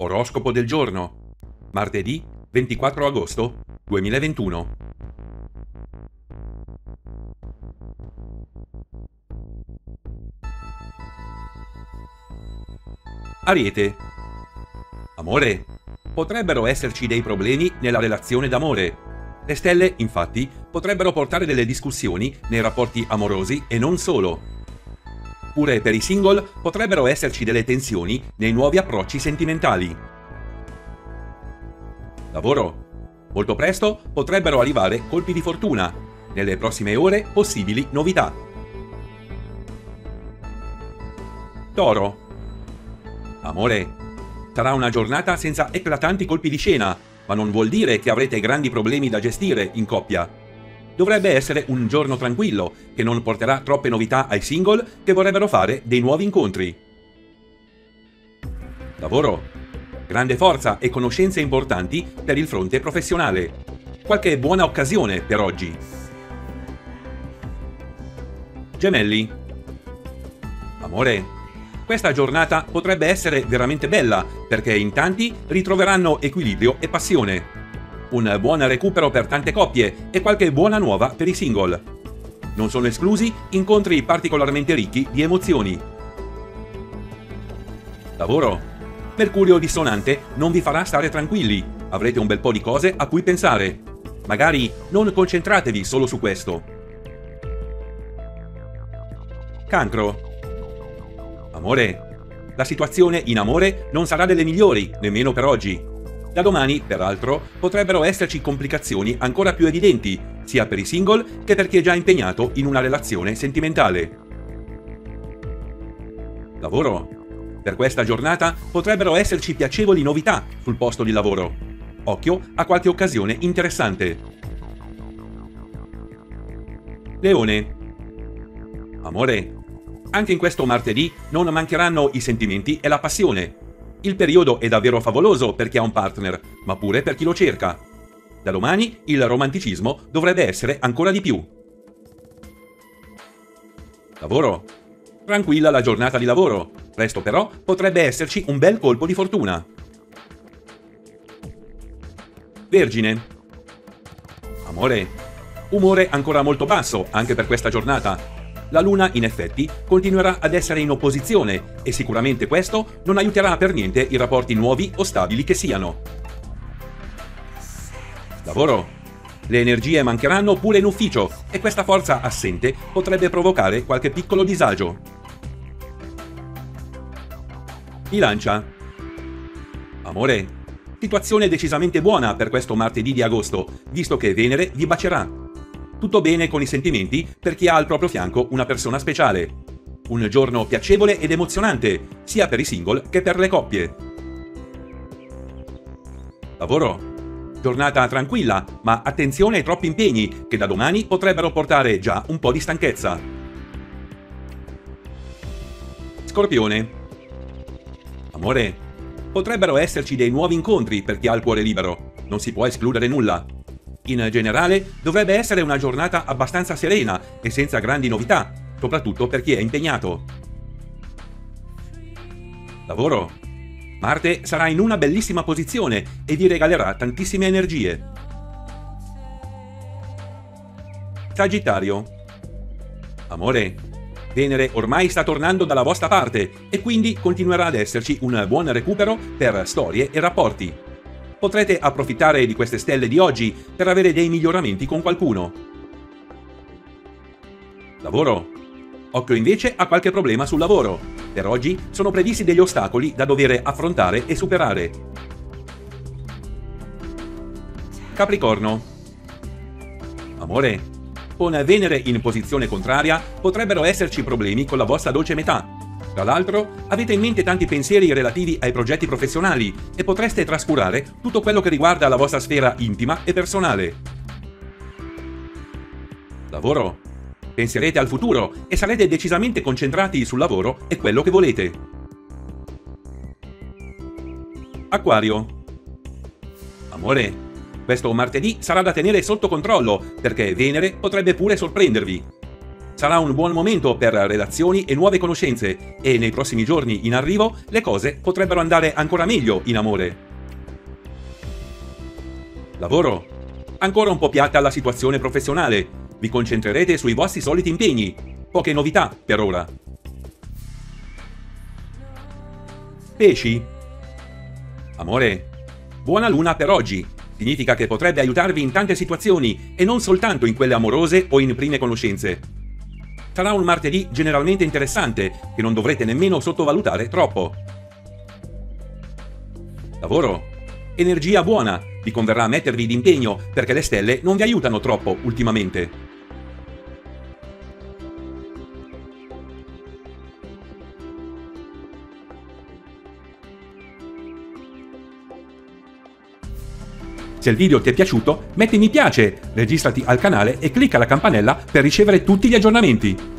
Oroscopo del giorno. Martedì 24 agosto 2021. Ariete. Amore. Potrebbero esserci dei problemi nella relazione d'amore. Le stelle, infatti, potrebbero portare delle discussioni nei rapporti amorosi e non solo. Pure per i single potrebbero esserci delle tensioni nei nuovi approcci sentimentali. Lavoro. Molto presto potrebbero arrivare colpi di fortuna. Nelle prossime ore possibili novità. Toro. Amore. Sarà una giornata senza eclatanti colpi di scena, ma non vuol dire che avrete grandi problemi da gestire in coppia. Dovrebbe essere un giorno tranquillo, che non porterà troppe novità ai single che vorrebbero fare dei nuovi incontri. Lavoro. Grande forza e conoscenze importanti per il fronte professionale. Qualche buona occasione per oggi. Gemelli. Amore. Questa giornata potrebbe essere veramente bella, perché in tanti ritroveranno equilibrio e passione. Un buon recupero per tante coppie e qualche buona nuova per i single. Non sono esclusi incontri particolarmente ricchi di emozioni. Lavoro. Mercurio dissonante non vi farà stare tranquilli, avrete un bel po' di cose a cui pensare. Magari non concentratevi solo su questo. Cancro. Amore. La situazione in amore non sarà delle migliori, nemmeno per oggi. Da domani, peraltro, potrebbero esserci complicazioni ancora più evidenti, sia per i single che per chi è già impegnato in una relazione sentimentale. Lavoro. Per questa giornata potrebbero esserci piacevoli novità sul posto di lavoro. Occhio a qualche occasione interessante. Leone. Amore. Anche in questo martedì non mancheranno i sentimenti e la passione. Il periodo è davvero favoloso per chi ha un partner, ma pure per chi lo cerca. Da domani il romanticismo dovrebbe essere ancora di più. Lavoro. Tranquilla la giornata di lavoro, presto però potrebbe esserci un bel colpo di fortuna. Vergine. Amore. Umore ancora molto basso anche per questa giornata. La luna, in effetti, continuerà ad essere in opposizione e sicuramente questo non aiuterà per niente i rapporti nuovi o stabili che siano. Lavoro. Le energie mancheranno pure in ufficio e questa forza assente potrebbe provocare qualche piccolo disagio. Bilancia. Amore. Situazione decisamente buona per questo martedì di agosto, visto che Venere vi bacerà. Tutto bene con i sentimenti per chi ha al proprio fianco una persona speciale. Un giorno piacevole ed emozionante, sia per i single che per le coppie. Lavoro. Giornata tranquilla, ma attenzione ai troppi impegni che da domani potrebbero portare già un po' di stanchezza. Scorpione. Amore. Potrebbero esserci dei nuovi incontri per chi ha il cuore libero. Non si può escludere nulla. In generale, dovrebbe essere una giornata abbastanza serena e senza grandi novità, soprattutto per chi è impegnato. Lavoro. Marte sarà in una bellissima posizione e vi regalerà tantissime energie. Sagittario. Amore. Venere ormai sta tornando dalla vostra parte e quindi continuerà ad esserci un buon recupero per storie e rapporti. Potrete approfittare di queste stelle di oggi per avere dei miglioramenti con qualcuno. Lavoro. Occhio invece a qualche problema sul lavoro. Per oggi sono previsti degli ostacoli da dover affrontare e superare. Capricorno. Amore. Con Venere in posizione contraria potrebbero esserci problemi con la vostra dolce metà. Tra l'altro, avete in mente tanti pensieri relativi ai progetti professionali e potreste trascurare tutto quello che riguarda la vostra sfera intima e personale. Lavoro. Penserete al futuro e sarete decisamente concentrati sul lavoro e quello che volete. Acquario. Amore, questo martedì sarà da tenere sotto controllo perché Venere potrebbe pure sorprendervi. Sarà un buon momento per relazioni e nuove conoscenze, e nei prossimi giorni in arrivo le cose potrebbero andare ancora meglio in amore. Lavoro. Ancora un po' piatta la situazione professionale. Vi concentrerete sui vostri soliti impegni. Poche novità per ora. Pesci. Amore. Buona luna per oggi. Significa che potrebbe aiutarvi in tante situazioni e non soltanto in quelle amorose o in prime conoscenze. Sarà un martedì generalmente interessante che non dovrete nemmeno sottovalutare troppo. Lavoro. Energia buona. Vi converrà mettervi d'impegno perché le stelle non vi aiutano troppo ultimamente. Se il video ti è piaciuto, metti mi piace, registrati al canale e clicca la campanella per ricevere tutti gli aggiornamenti.